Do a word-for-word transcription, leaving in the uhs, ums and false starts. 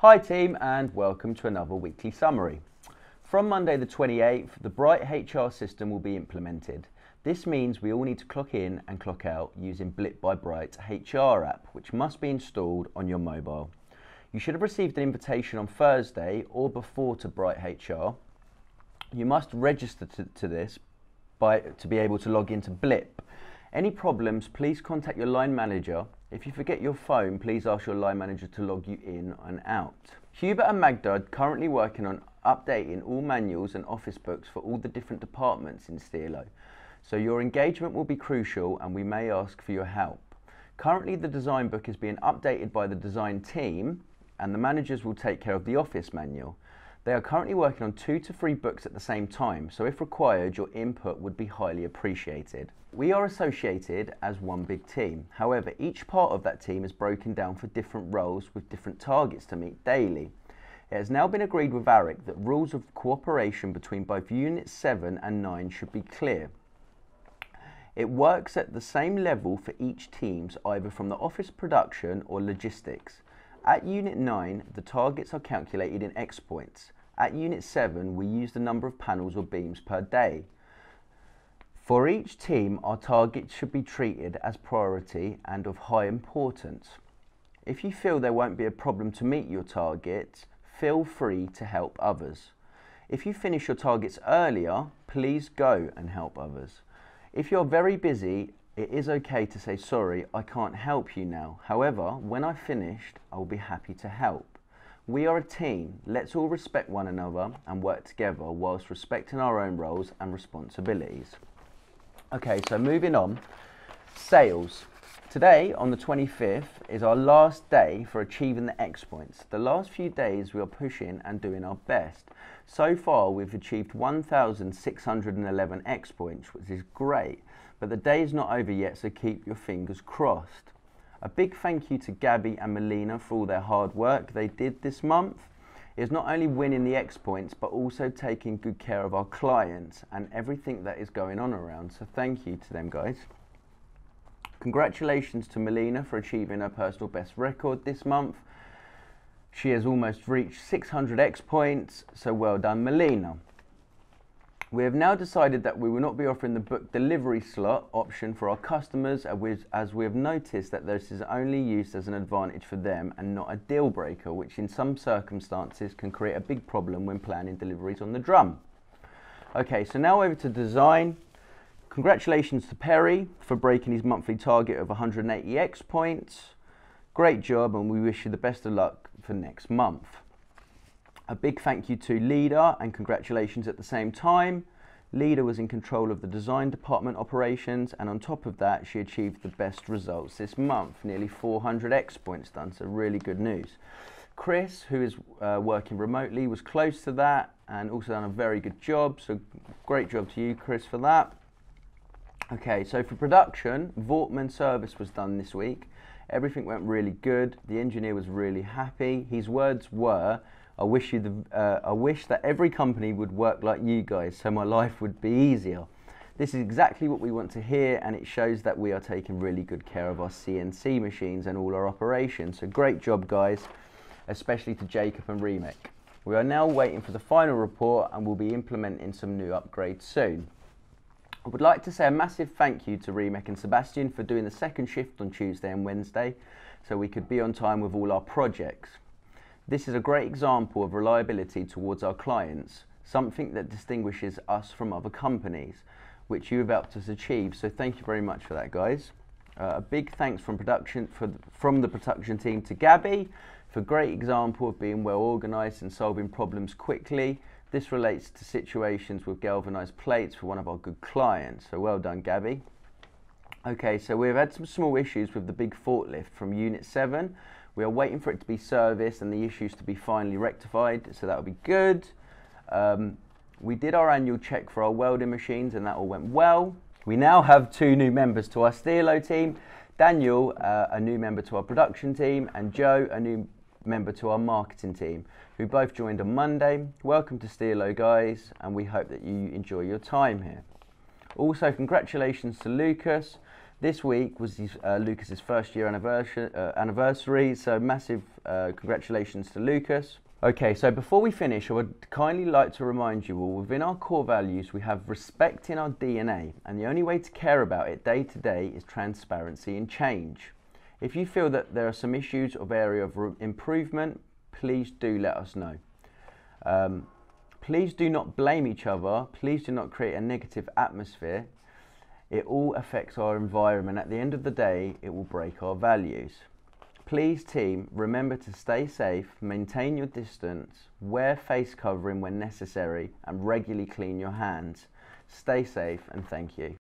Hi team, and welcome to another weekly summary. From Monday the twenty-eighth, the Bright H R system will be implemented. This means we all need to clock in and clock out using Blip by Bright H R app, which must be installed on your mobile. You should have received an invitation on Thursday or before to Bright H R. You must register to, to this by, to be able to log into Blip. Any problems, please contact your line manager. If you forget your phone, please ask your line manager to log you in and out. Hubert and Magda are currently working on updating all manuals and office books for all the different departments in Steelo, so your engagement will be crucial and we may ask for your help. Currently the design book is being updated by the design team and the managers will take care of the office manual. They are currently working on two to three books at the same time, so if required, your input would be highly appreciated. We are associated as one big team. However, each part of that team is broken down for different roles with different targets to meet daily. It has now been agreed with ARIC that rules of cooperation between both Units seven and nine should be clear. It works at the same level for each team, either from the office production or logistics. At Unit nine, the targets are calculated in X points. At Unit seven, we use the number of panels or beams per day. For each team, our targets should be treated as priority and of high importance. If you feel there won't be a problem to meet your targets, feel free to help others. If you finish your targets earlier, please go and help others. If you're very busy, it is okay to say, sorry, I can't help you now. However, when I've finished, I'll be happy to help. We are a team. Let's all respect one another and work together whilst respecting our own roles and responsibilities. Okay, so moving on. Sales. Today, on the twenty-fifth, is our last day for achieving the X points. The last few days we are pushing and doing our best. So far, we've achieved one thousand six hundred eleven X points, which is great. But the day is not over yet, so keep your fingers crossed. A big thank you to Gabby and Melina for all their hard work they did this month. It is not only winning the X points, but also taking good care of our clients and everything that is going on around, so thank you to them guys. Congratulations to Melina for achieving her personal best record this month. She has almost reached six hundred X points, so well done Melina. We have now decided that we will not be offering the book delivery slot option for our customers, as we have noticed that this is only used as an advantage for them and not a deal breaker, which in some circumstances can create a big problem when planning deliveries on the drum. Okay, so now over to design. Congratulations to Perry for breaking his monthly target of one hundred eighty X points. Great job, and we wish you the best of luck for next month. A big thank you to Lida, and congratulations at the same time. Lida was in control of the design department operations, and on top of that she achieved the best results this month, nearly four hundred X points done, so really good news. Chris, who is uh, working remotely, was close to that and also done a very good job, so great job to you Chris for that. Okay, so for production, Vortman Service was done this week. Everything went really good, the engineer was really happy. His words were, I wish, you the, uh, I wish that every company would work like you guys, so my life would be easier. This is exactly what we want to hear, and it shows that we are taking really good care of our C N C machines and all our operations. So great job guys, especially to Jacob and Remek. We are now waiting for the final report and we'll be implementing some new upgrades soon. I would like to say a massive thank you to Remek and Sebastian for doing the second shift on Tuesday and Wednesday, so we could be on time with all our projects. This is a great example of reliability towards our clients, something that distinguishes us from other companies, which you have helped us achieve, so thank you very much for that guys. Uh, a big thanks from, production, for the, from the production team to Gabby for a great example of being well organised and solving problems quickly. This relates to situations with galvanised plates for one of our good clients, so well done Gabby. Okay, so we've had some small issues with the big forklift from Unit seven. We are waiting for it to be serviced and the issues to be finally rectified, so that will be good. Um, we did our annual check for our welding machines and that all went well. We now have two new members to our Steelo team. Daniel, uh, a new member to our production team, and Joe, a new member to our marketing team, who both joined on Monday. Welcome to Steelo guys, and we hope that you enjoy your time here. Also, congratulations to Lucas This week was uh, Lucas's first year anniversary, uh, anniversary so massive uh, congratulations to Lucas. Okay, so before we finish, I would kindly like to remind you all, within our core values, we have respect in our D N A, and the only way to care about it day to day is transparency and change. If you feel that there are some issues of area of improvement, please do let us know. Um, please do not blame each other. Please do not create a negative atmosphere. It all affects our environment. At the end of the day, it will break our values. Please, team, remember to stay safe, maintain your distance, wear face covering when necessary, and regularly clean your hands. Stay safe, and thank you.